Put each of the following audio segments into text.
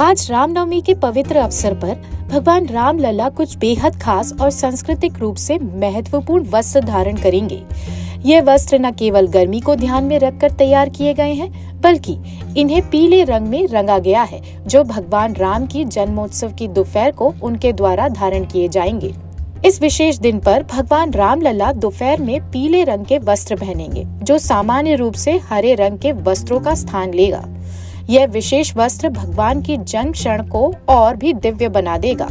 आज रामनवमी के पवित्र अवसर पर भगवान राम लला कुछ बेहद खास और सांस्कृतिक रूप से महत्वपूर्ण वस्त्र धारण करेंगे। ये वस्त्र न केवल गर्मी को ध्यान में रखकर तैयार किए गए हैं, बल्कि इन्हें पीले रंग में रंगा गया है, जो भगवान राम की जन्मोत्सव की दोपहर को उनके द्वारा धारण किए जाएंगे। इस विशेष दिन पर भगवान राम लला दोपहर में पीले रंग के वस्त्र पहनेंगे, जो सामान्य रूप से हरे रंग के वस्त्रों का स्थान लेगा। यह विशेष वस्त्र भगवान की जन्म क्षण को और भी दिव्य बना देगा।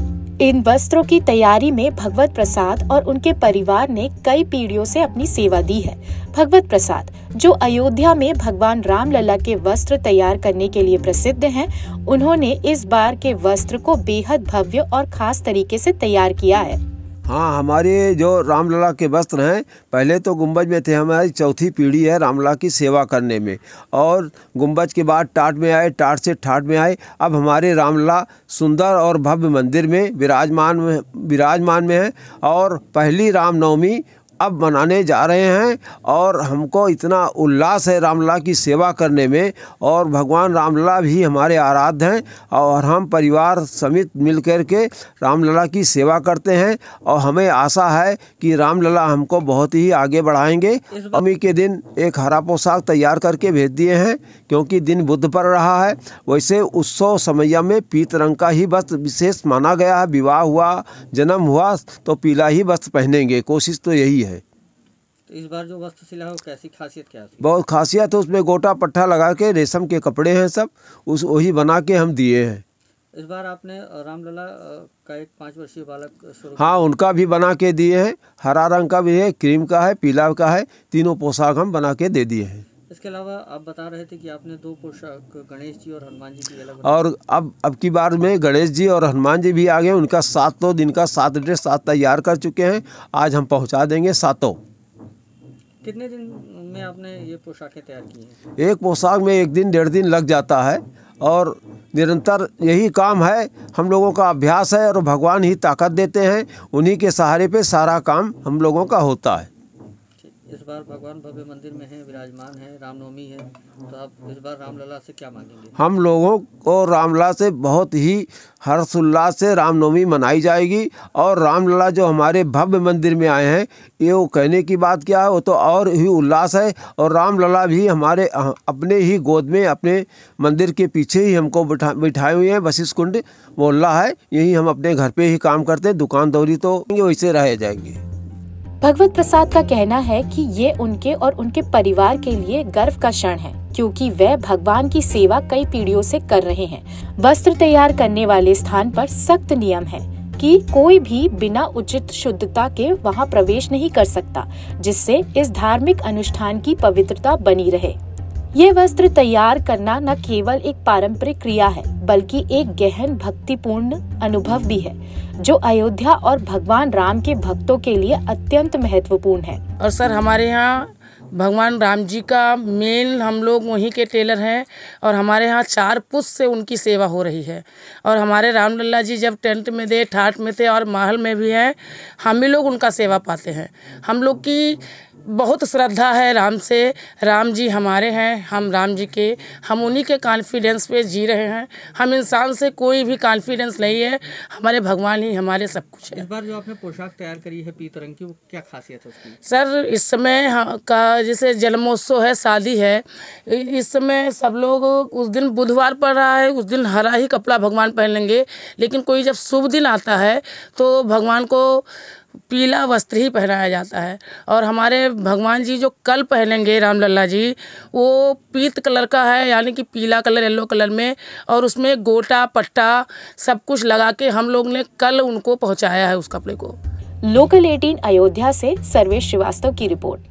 इन वस्त्रों की तैयारी में भगवत प्रसाद और उनके परिवार ने कई पीढ़ियों से अपनी सेवा दी है। भगवत प्रसाद, जो अयोध्या में भगवान राम लला के वस्त्र तैयार करने के लिए प्रसिद्ध हैं, उन्होंने इस बार के वस्त्र को बेहद भव्य और खास तरीके से तैयार किया है। हाँ, हमारे जो रामलला के वस्त्र हैं, पहले तो गुंबज में थे। हमारी चौथी पीढ़ी है रामलला की सेवा करने में, और गुंबज के बाद टाट में आए, टाट से ठाट में आए। अब हमारे रामलला सुंदर और भव्य मंदिर में विराजमान में है, और पहली रामनवमी अब मनाने जा रहे हैं। और हमको इतना उल्लास है रामलला की सेवा करने में, और भगवान रामलला भी हमारे आराध्य हैं, और हम परिवार समेत मिलकर के रामलला की सेवा करते हैं। और हमें आशा है कि रामलला हमको बहुत ही आगे बढ़ाएंगे। अमी के दिन एक हरा पोशाक तैयार करके भेज दिए हैं, क्योंकि दिन बुध पर रहा है। वैसे उत्सव समैया में पीत रंग का ही वस्त्र विशेष माना गया है। विवाह हुआ, जन्म हुआ, तो पीला ही वस्त्र पहनेंगे, कोशिश तो यही है। तो इस बार जो वस्त्र सिला है वो कैसी खासियत क्या है? बहुत खासियत है, उसमें गोटा पट्टा लगा के रेशम के कपड़े हैं सब, उस वही बना के हम दिए हैं। इस बार आपने रामलला का एक 5 वर्षीय बालक, हाँ, उनका भी बना के दिए हैं। हरा रंग का भी है, क्रीम का है, पीला का है, तीनों पोशाक हम बना के दे दिए हैं। इसके अलावा आप बता रहे थे कि आपने 2 पोशाक गणेश जी और हनुमान जी की अलग, और अब की बार में गणेश जी और हनुमान जी भी आ गए। उनका 7 दिन का 7 ड्रेस 7 तैयार कर चुके हैं, आज हम पहुँचा देंगे 7। कितने दिन में आपने ये पोशाकें तैयार की हैं? एक पोशाक में 1 दिन 1.5 दिन लग जाता है, और निरंतर यही काम है, हम लोगों का अभ्यास है, और भगवान ही ताकत देते हैं। उन्हीं के सहारे पे सारा काम हम लोगों का होता है। इस बार भगवान भव्य मंदिर में है, विराजमान है, रामनवमी है, तो आप इस बार रामलला से क्या मांगेंगे? हम लोगों को रामलला से बहुत ही हर्षोल्लास से रामनवमी मनाई जाएगी। और रामलला जो हमारे भव्य मंदिर में आए हैं, ये वो कहने की बात क्या है, वो तो और ही उल्लास है। और रामलला भी हमारे अपने ही गोद में, अपने मंदिर के पीछे ही हमको बिठाए हुए हैं। वशिष्ठकुंड मोहल्ला है, यही हम अपने घर पर ही काम करते हैं। दुकानदारी तो वैसे रह जाएंगे। भगवत प्रसाद का कहना है कि ये उनके और उनके परिवार के लिए गर्व का क्षण है, क्योंकि वे भगवान की सेवा कई पीढ़ियों से कर रहे हैं। वस्त्र तैयार करने वाले स्थान पर सख्त नियम है कि कोई भी बिना उचित शुद्धता के वहां प्रवेश नहीं कर सकता, जिससे इस धार्मिक अनुष्ठान की पवित्रता बनी रहे। ये वस्त्र तैयार करना न केवल एक पारंपरिक क्रिया है, बल्कि एक गहन भक्तिपूर्ण अनुभव भी है, जो अयोध्या और भगवान राम के भक्तों के लिए अत्यंत महत्वपूर्ण है। और सर, हमारे यहाँ भगवान राम जी का मेन, हम लोग वहीं के टेलर हैं, और हमारे यहाँ 4 पुष्प से उनकी सेवा हो रही है। और हमारे राम लला जी जब टेंट में थे, ठाट में थे, और महल में भी हैं, हम ही लोग उनका सेवा पाते हैं। हम लोग की बहुत श्रद्धा है राम से। राम जी हमारे हैं, हम राम जी के, हम उन्हीं के कॉन्फिडेंस पे जी रहे हैं। हम इंसान से कोई भी कॉन्फिडेंस नहीं है, हमारे भगवान ही हमारे सब कुछ है। इस बार जो आपने पोशाक तैयार करी है पीत रंग की, वो क्या खासियत है उसकी? सर, इस समय का जैसे जन्मोत्सव है, शादी है, इस समय सब लोग, उस दिन बुधवार पड़ रहा है, उस दिन हरा ही कपड़ा भगवान पहनेंगे। लेकिन कोई जब शुभ दिन आता है तो भगवान को पीला वस्त्र ही पहनाया जाता है। और हमारे भगवान जी जो कल पहनेंगे रामलला जी, वो पीत कलर का है, यानी कि पीला कलर, येलो कलर में, और उसमें गोटा पट्टा सब कुछ लगा के हम लोग ने कल उनको पहुंचाया है उस कपड़े को। लोकल 18 अयोध्या से सर्वेश श्रीवास्तव की रिपोर्ट।